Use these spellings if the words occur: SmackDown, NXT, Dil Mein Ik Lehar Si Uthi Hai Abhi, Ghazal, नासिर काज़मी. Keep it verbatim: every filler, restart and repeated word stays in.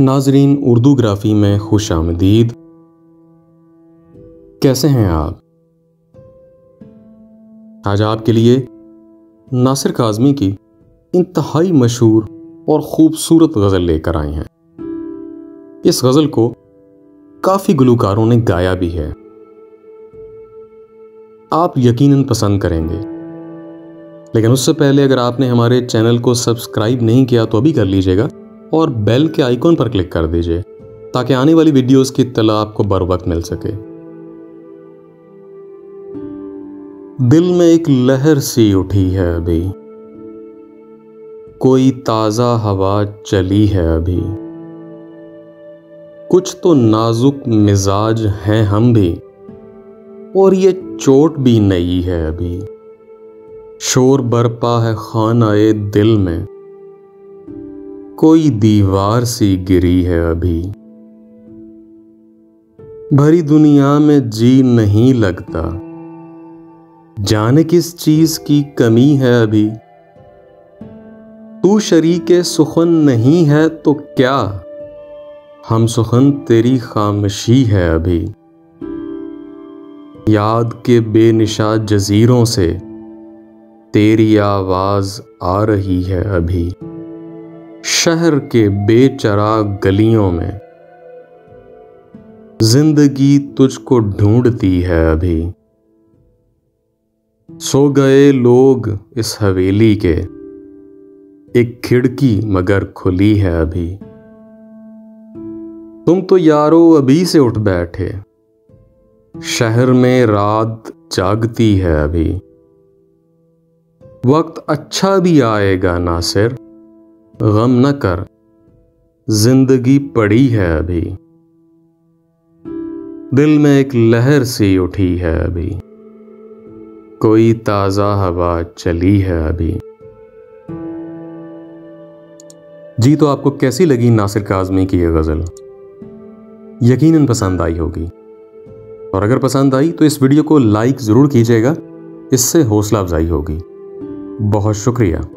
नाजरीन उर्दू ग्राफी में खुश आमदीद। कैसे हैं आप? आज आपके लिए नासिर काज़मी की इंतहाई मशहूर और ख़ूबसूरत गज़ल लेकर आई हैं। इस गज़ल को काफ़ी गुलकारों ने गाया भी है, आप यकीनन पसंद करेंगे। लेकिन उससे पहले अगर आपने हमारे चैनल को सब्सक्राइब नहीं किया तो अभी कर लीजिएगा और बेल के आइकॉन पर क्लिक कर दीजिए ताकि आने वाली वीडियोस की इत्तला आपको बर वक्त मिल सके। दिल में एक लहर सी उठी है अभी, कोई ताज़ा हवा चली है अभी, कुछ तो नाजुक मिजाज हैं हम भी और ये चोट भी नई है अभी। शोर बरपा है खाना-ए दिल में, कोई दीवार सी गिरी है अभी। भरी दुनिया में जी नहीं लगता, जाने किस चीज की कमी है अभी। तू शरीके सुखन नहीं है तो क्या, हम सुखन तेरी खामशी है अभी। याद के बेनिशा जजीरों से तेरी आवाज आ रही है अभी। शहर के बेचराग गलियों में जिंदगी तुझको ढूंढती है अभी। सो गए लोग इस हवेली के, एक खिड़की मगर खुली है अभी। तुम तो यारो अभी से उठ बैठे, शहर में रात जागती है अभी। वक्त अच्छा भी आएगा नासिर, गम न कर, जिंदगी पड़ी है अभी। दिल में एक लहर सी उठी है अभी, कोई ताज़ा हवा चली है अभी। जी तो आपको कैसी लगी नासिर काज़मी की यह गज़ल? यकीनन पसंद आई होगी, और अगर पसंद आई तो इस वीडियो को लाइक ज़रूर कीजिएगा, इससे हौसला अफजाई होगी। बहुत शुक्रिया।